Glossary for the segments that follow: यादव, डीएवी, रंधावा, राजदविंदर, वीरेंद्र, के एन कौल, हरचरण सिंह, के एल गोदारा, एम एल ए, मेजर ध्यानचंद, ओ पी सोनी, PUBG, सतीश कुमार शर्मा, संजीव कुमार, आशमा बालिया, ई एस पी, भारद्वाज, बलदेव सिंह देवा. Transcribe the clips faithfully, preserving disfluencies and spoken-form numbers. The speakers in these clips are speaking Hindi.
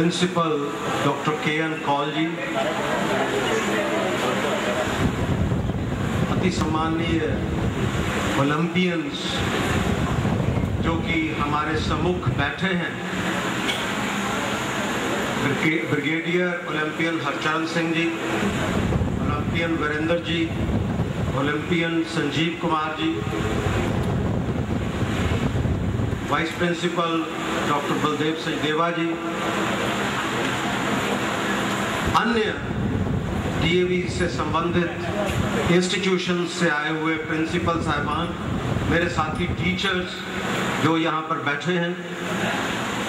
Principal doctor के एन कौल ji, अति सम्मानीय ओलंपियंस जो कि हमारे सम्मुख बैठे हैं, brigadier Olympian हरचरण सिंह ji, olympian वीरेंद्र ji, olympian संजीव कुमार ji, vice principal doctor बलदेव सिंह देवा ji, अन्य डीएवी से संबंधित इंस्टीट्यूशन से आए हुए प्रिंसिपल साहिबान, मेरे साथी टीचर्स जो यहाँ पर बैठे हैं,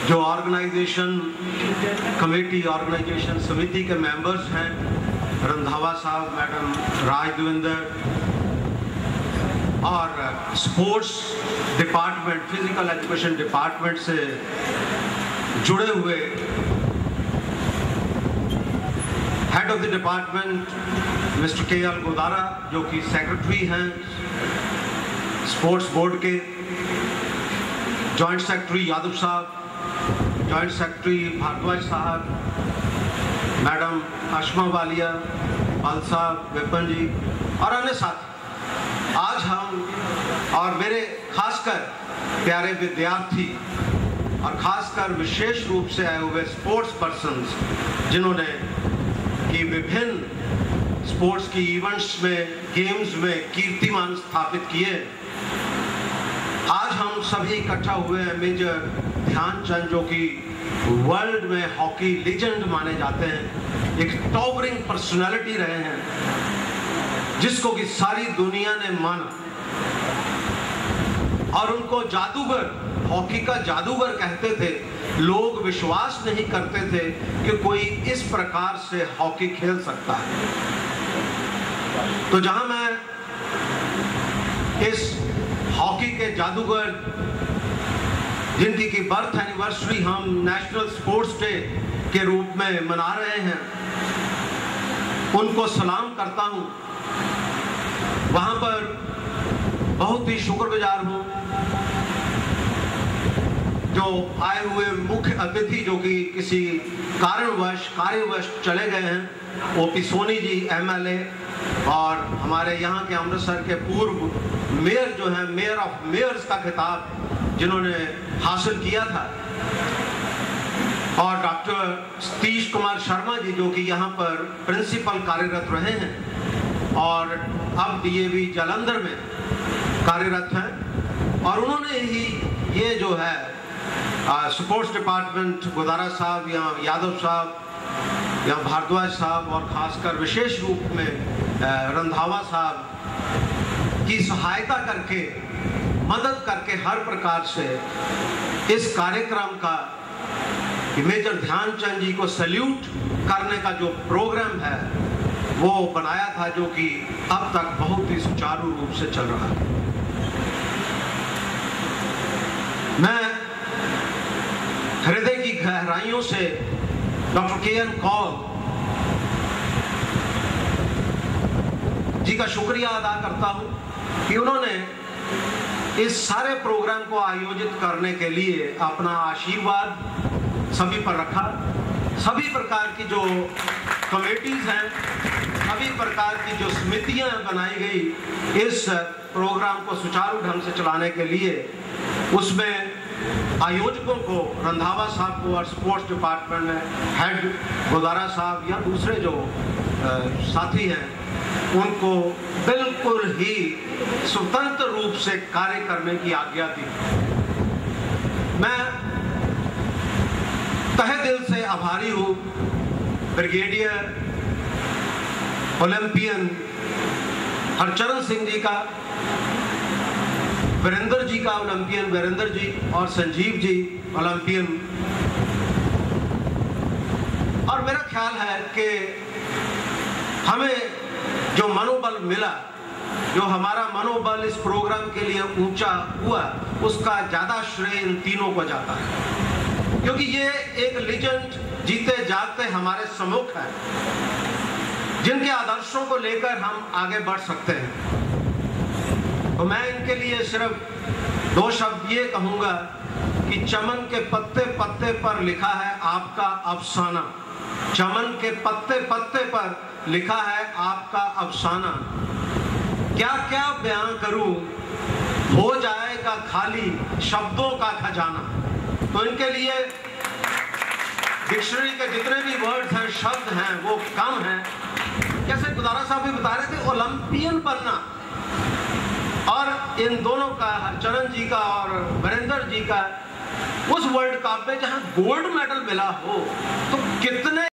जो ऑर्गेनाइजेशन कमेटी ऑर्गेनाइजेशन समिति के मेंबर्स हैं, रंधावा साहब, मैडम राजदविंदर, और sports department physical education department से जुड़े हुए head of the department mister के एल गोदारा जो कि सेक्रेटरी हैं स्पोर्ट्स बोर्ड के, जॉइंट सेक्रेटरी यादव साहब, जॉइंट सेक्रेटरी भारद्वाज साहब, मैडम आशमा बालिया, पाल साहब, वेपन जी और अन्य साथी। आज हम और मेरे खासकर प्यारे विद्यार्थी और खासकर विशेष रूप से आए हुए स्पोर्ट्स पर्सन्स जिन्होंने कि विभिन्न स्पोर्ट्स की इवेंट्स में, गेम्स में कीर्तिमान स्थापित किए, आज हम सभी इकट्ठा हुए हैं। मेजर ध्यानचंद जो कि वर्ल्ड में हॉकी लीजेंड माने जाते हैं, एक टॉवरिंग पर्सनैलिटी रहे हैं जिसको कि सारी दुनिया ने माना और उनको जादूगर, हॉकी का जादूगर कहते थे। लोग विश्वास नहीं करते थे कि कोई इस प्रकार से हॉकी खेल सकता है। तो जहां मैं इस हॉकी के जादूगर जिनकी की बर्थ एनिवर्सरी हम नेशनल स्पोर्ट्स डे के रूप में मना रहे हैं, उनको सलाम करता हूं। वहां पर बहुत ही शुक्रगुजार हूँ जो आए हुए मुख्य अतिथि जो कि किसी कारणवश कार्यवश चले गए हैं, ओ पी सोनी ji एम एल ए और हमारे यहाँ के अमृतसर के पूर्व मेयर जो हैं, मेयर ऑफ मेयर्स का खिताब जिन्होंने हासिल किया था, और डॉक्टर सतीश कुमार शर्मा जी जो कि यहाँ पर प्रिंसिपल कार्यरत रहे हैं और अब डी ए वी जालंधर में कार्यरत हैं, और उन्होंने ही ये जो है स्पोर्ट्स डिपार्टमेंट गोदारा साहब या यादव साहब या भारद्वाज साहब और खासकर विशेष रूप में रंधावा साहब की सहायता करके, मदद करके हर प्रकार से इस कार्यक्रम का, मेजर ध्यानचंद जी को सैल्यूट करने का जो प्रोग्राम है वो बनाया था, जो कि अब तक बहुत ही सुचारू रूप से चल रहा है। मैं हृदय की गहराइयों से डॉक्टर के एन कौल जी का शुक्रिया अदा करता हूं कि उन्होंने इस सारे प्रोग्राम को आयोजित करने के लिए अपना आशीर्वाद सभी पर रखा। सभी प्रकार की जो कमेटीज हैं, सभी प्रकार की जो समितियां बनाई गई इस प्रोग्राम को सुचारू ढंग से चलाने के लिए, उसमें आयोजकों को, रंधावा साहब को और स्पोर्ट्स डिपार्टमेंट में हेड गोदारा साहब या दूसरे जो साथी हैं, उनको बिल्कुल ही स्वतंत्र रूप से कार्य करने की आज्ञा दी। मैं तहे दिल से आभारी हूँ ब्रिगेडियर ओलंपियन हरचरण सिंह जी का, वीरेंद्र जी का, ओलंपियन वीरेंद्र जी और संजीव जी ओलंपियन। और मेरा ख्याल है कि हमें जो मनोबल मिला, जो हमारा मनोबल इस प्रोग्राम के लिए ऊंचा हुआ, उसका ज़्यादा श्रेय इन तीनों को जाता है, क्योंकि ये एक लीजेंड जीते जागते हमारे सम्मुख है जिनके आदर्शों को लेकर हम आगे बढ़ सकते हैं। तो मैं इनके लिए सिर्फ दो शब्द ये कहूँगा कि चमन के पत्ते पत्ते पर लिखा है आपका अफसाना, चमन के पत्ते पत्ते पर लिखा है आपका अफसाना। क्या क्या बयां करूं, हो जाएगा खाली शब्दों का खजाना। तो इनके लिए डिक्शनरी के जितने भी वर्ड्स हैं, शब्द हैं, वो कम हैं। जैसे गोदारा साहब भी बता रहे थे, ओलंपियन बनना, और इन दोनों का, हरचरण जी का और वीरेंद्र जी का, उस वर्ल्ड कप में जहां गोल्ड मेडल मिला हो, तो कितने